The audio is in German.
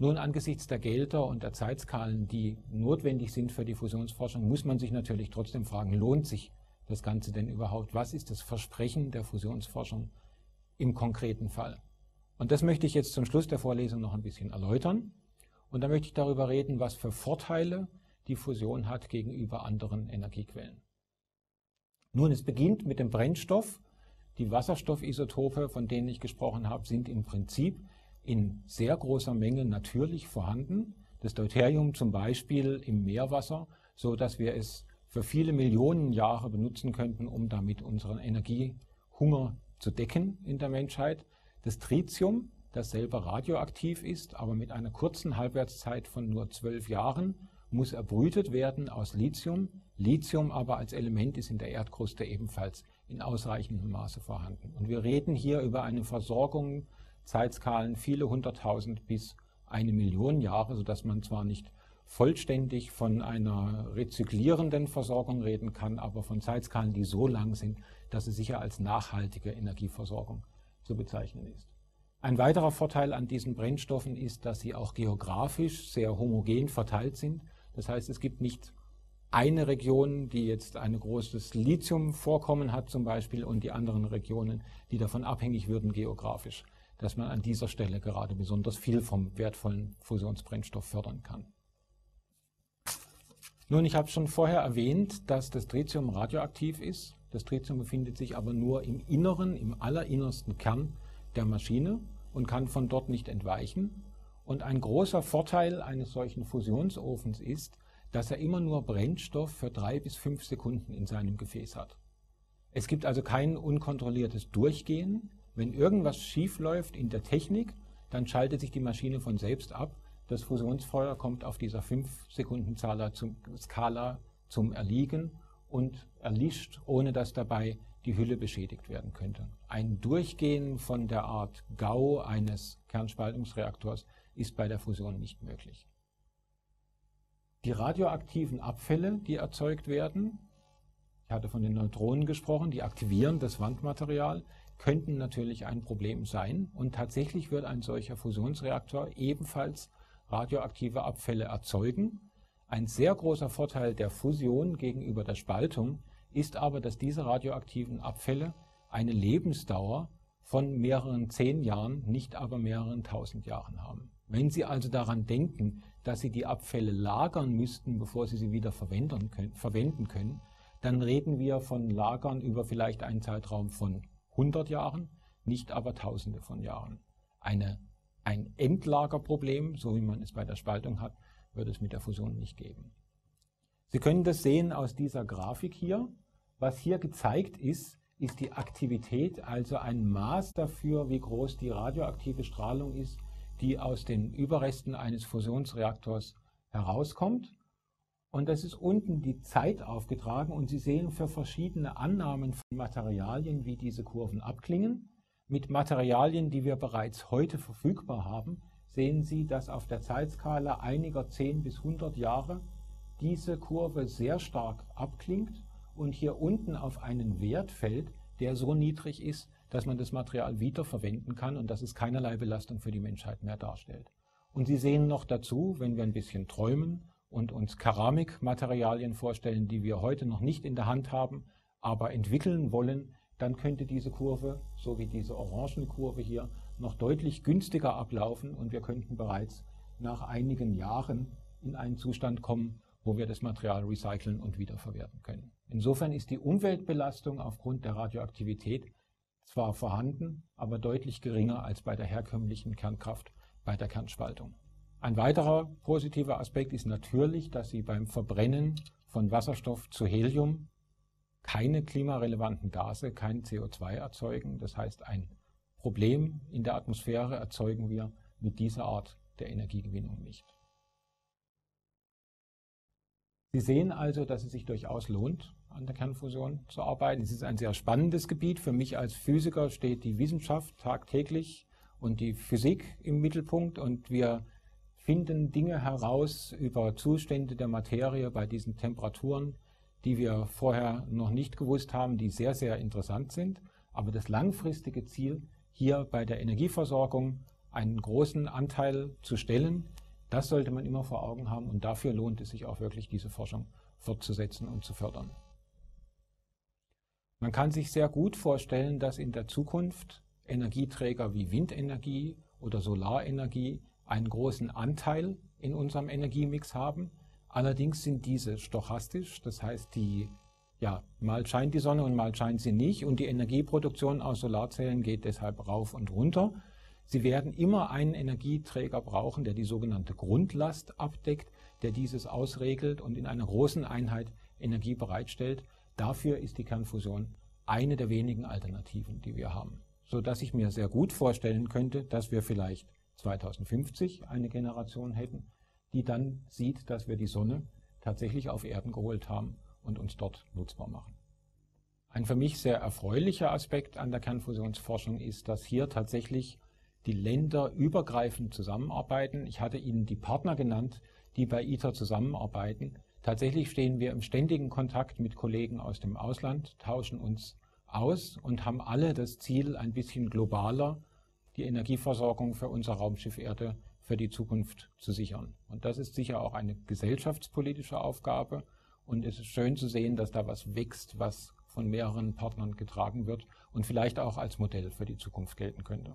Nun, angesichts der Gelder und der Zeitskalen, die notwendig sind für die Fusionsforschung, muss man sich natürlich trotzdem fragen, lohnt sich das Ganze denn überhaupt? Was ist das Versprechen der Fusionsforschung im konkreten Fall? Und das möchte ich jetzt zum Schluss der Vorlesung noch ein bisschen erläutern. Und dann möchte ich darüber reden, was für Vorteile die Fusion hat gegenüber anderen Energiequellen. Nun, es beginnt mit dem Brennstoff. Die Wasserstoffisotope, von denen ich gesprochen habe, sind im Prinzip in sehr großer Menge natürlich vorhanden. Das Deuterium zum Beispiel im Meerwasser, so dass wir es für viele Millionen Jahre benutzen könnten, um damit unseren Energiehunger zu decken in der Menschheit. Das Tritium, das selber radioaktiv ist, aber mit einer kurzen Halbwertszeit von nur 12 Jahren, muss erbrütet werden aus Lithium. Lithium aber als Element ist in der Erdkruste ebenfalls in ausreichendem Maße vorhanden. Und wir reden hier über eine Versorgung, Zeitskalen viele 100.000 bis 1 Million Jahre, sodass man zwar nicht vollständig von einer rezyklierenden Versorgung reden kann, aber von Zeitskalen, die so lang sind, dass sie sicher als nachhaltige Energieversorgung zu bezeichnen ist. Ein weiterer Vorteil an diesen Brennstoffen ist, dass sie auch geografisch sehr homogen verteilt sind. Das heißt, es gibt nicht eine Region, die jetzt ein großes Lithiumvorkommen hat zum Beispiel und die anderen Regionen, die davon abhängig würden geografisch, dass man an dieser Stelle gerade besonders viel vom wertvollen Fusionsbrennstoff fördern kann. Nun, ich habe schon vorher erwähnt, dass das Tritium radioaktiv ist. Das Tritium befindet sich aber nur im Inneren, im allerinnersten Kern der Maschine und kann von dort nicht entweichen. Und ein großer Vorteil eines solchen Fusionsofens ist, dass er immer nur Brennstoff für 3 bis 5 Sekunden in seinem Gefäß hat. Es gibt also kein unkontrolliertes Durchgehen. Wenn irgendwas schief läuft in der Technik, dann schaltet sich die Maschine von selbst ab. Das Fusionsfeuer kommt auf dieser 5-Sekunden-Skala zum Erliegen und erlischt, ohne dass dabei die Hülle beschädigt werden könnte. Ein Durchgehen von der Art GAU eines Kernspaltungsreaktors ist bei der Fusion nicht möglich. Die radioaktiven Abfälle, die erzeugt werden, ich hatte von den Neutronen gesprochen, die aktivieren das Wandmaterial, könnten natürlich ein Problem sein. Und tatsächlich wird ein solcher Fusionsreaktor ebenfalls radioaktive Abfälle erzeugen. Ein sehr großer Vorteil der Fusion gegenüber der Spaltung ist aber, dass diese radioaktiven Abfälle eine Lebensdauer von mehreren 10 Jahren, nicht aber mehreren 1000 Jahren haben. Wenn Sie also daran denken, dass Sie die Abfälle lagern müssten, bevor Sie sie wieder verwenden können, dann reden wir von Lagern über vielleicht einen Zeitraum von 100 Jahren, nicht aber Tausende von Jahren. Ein Endlagerproblem, so wie man es bei der Spaltung hat, wird es mit der Fusion nicht geben. Sie können das sehen aus dieser Grafik hier. Was hier gezeigt ist, ist die Aktivität, also ein Maß dafür, wie groß die radioaktive Strahlung ist, die aus den Überresten eines Fusionsreaktors herauskommt. Und das ist unten die Zeit aufgetragen und Sie sehen für verschiedene Annahmen von Materialien, wie diese Kurven abklingen. Mit Materialien, die wir bereits heute verfügbar haben, sehen Sie, dass auf der Zeitskala einiger 10 bis 100 Jahre diese Kurve sehr stark abklingt und hier unten auf einen Wert fällt, der so niedrig ist, dass man das Material wiederverwenden kann und dass es keinerlei Belastung für die Menschheit mehr darstellt. Und Sie sehen noch dazu, wenn wir ein bisschen träumen und uns Keramikmaterialien vorstellen, die wir heute noch nicht in der Hand haben, aber entwickeln wollen, dann könnte diese Kurve, so wie diese orangene Kurve hier, noch deutlich günstiger ablaufen und wir könnten bereits nach einigen Jahren in einen Zustand kommen, wo wir das Material recyceln und wiederverwerten können. Insofern ist die Umweltbelastung aufgrund der Radioaktivität zwar vorhanden, aber deutlich geringer als bei der herkömmlichen Kernkraft, bei der Kernspaltung. Ein weiterer positiver Aspekt ist natürlich, dass Sie beim Verbrennen von Wasserstoff zu Helium keine klimarelevanten Gase, kein CO2 erzeugen. Das heißt, ein Problem in der Atmosphäre erzeugen wir mit dieser Art der Energiegewinnung nicht. Sie sehen also, dass es sich durchaus lohnt, an der Kernfusion zu arbeiten. Es ist ein sehr spannendes Gebiet. Für mich als Physiker steht die Wissenschaft tagtäglich und die Physik im Mittelpunkt und wir finden Dinge heraus über Zustände der Materie bei diesen Temperaturen, die wir vorher noch nicht gewusst haben, die sehr, sehr interessant sind. Aber das langfristige Ziel hier bei der Energieversorgung einen großen Anteil zu stellen. Das sollte man immer vor Augen haben und dafür lohnt es sich auch wirklich, diese Forschung fortzusetzen und zu fördern. Man kann sich sehr gut vorstellen, dass in der Zukunft Energieträger wie Windenergie oder Solarenergie einen großen Anteil in unserem Energiemix haben. Allerdings sind diese stochastisch, das heißt, mal scheint die Sonne und mal scheint sie nicht und die Energieproduktion aus Solarzellen geht deshalb rauf und runter. Sie werden immer einen Energieträger brauchen, der die sogenannte Grundlast abdeckt, der dieses ausregelt und in einer großen Einheit Energie bereitstellt. Dafür ist die Kernfusion eine der wenigen Alternativen, die wir haben, sodass ich mir sehr gut vorstellen könnte, dass wir vielleicht 2050 eine Generation hätten, die dann sieht, dass wir die Sonne tatsächlich auf Erden geholt haben und uns dort nutzbar machen. Ein für mich sehr erfreulicher Aspekt an der Kernfusionsforschung ist, dass hier tatsächlich die Länder übergreifend zusammenarbeiten. Ich hatte Ihnen die Partner genannt, die bei ITER zusammenarbeiten. Tatsächlich stehen wir im ständigen Kontakt mit Kollegen aus dem Ausland, tauschen uns aus und haben alle das Ziel, ein bisschen globaler die Energieversorgung für unser Raumschiff Erde für die Zukunft zu sichern. Und das ist sicher auch eine gesellschaftspolitische Aufgabe. Und es ist schön zu sehen, dass da was wächst, was von mehreren Partnern getragen wird und vielleicht auch als Modell für die Zukunft gelten könnte.